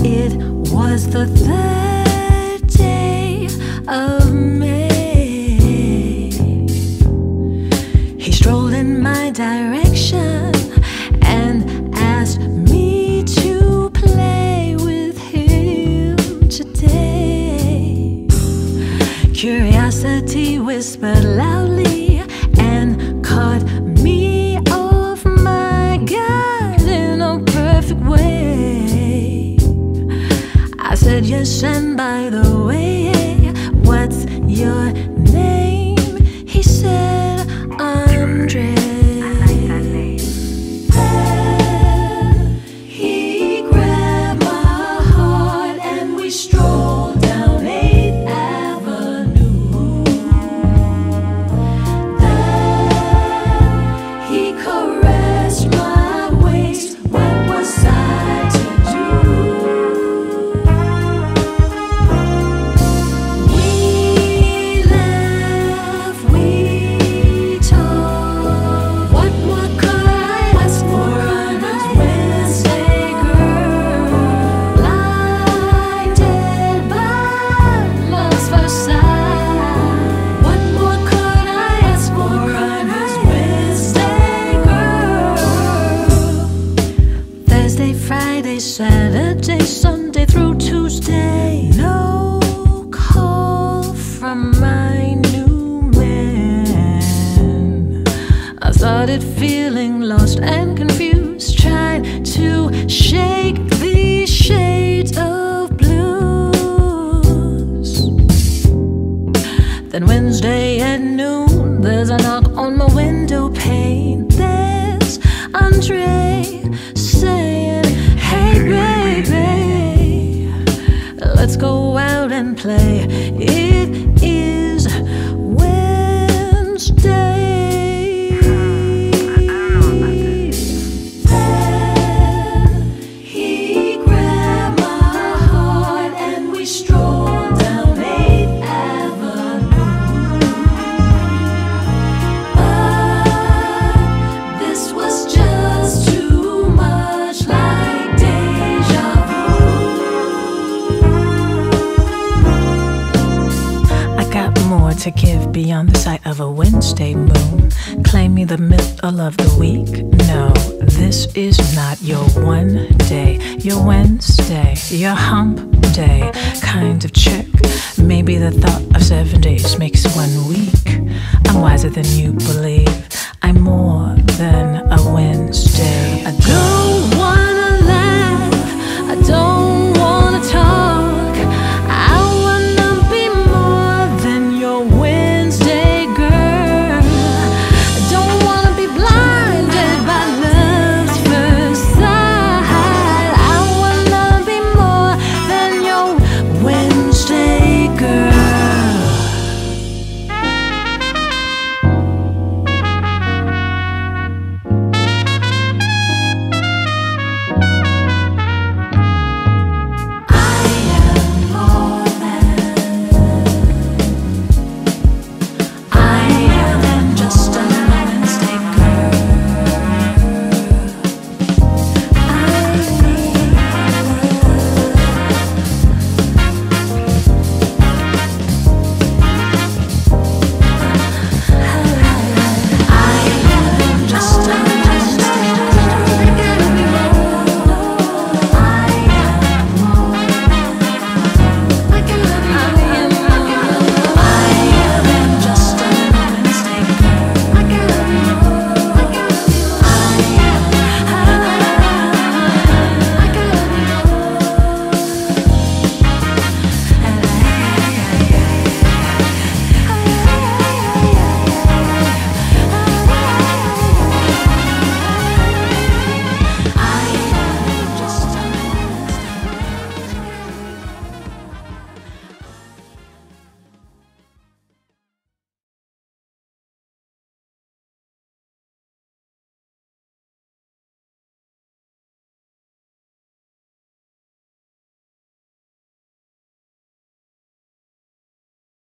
It was the 3rd day of May. He strolled in my direction and asked me to play with him today. Curiosity whispered loudly and caught me off my guard in a perfect way. I said, yes, and by the way, what's your name? He said, Andre. Friday, Saturday, Sunday through Tuesday, no call from my new man. I started feeling lost and confused, trying to shake these shades of blues. Then Wednesday at noon, there's a knock on my window pane. There's Andre saying, baby, let's go out and play. It is Wednesday. I don't know about this. There, he grabbed my heart and we strolled down 8th Avenue. But this was just too much like more to give beyond the sight of a Wednesday moon. Claim me the middle of the week. No, this is not your one day, your Wednesday, your hump day kind of chick. Maybe the thought of 7 days makes one week. I'm wiser than you believe. I'm more than a Wednesday. A girl.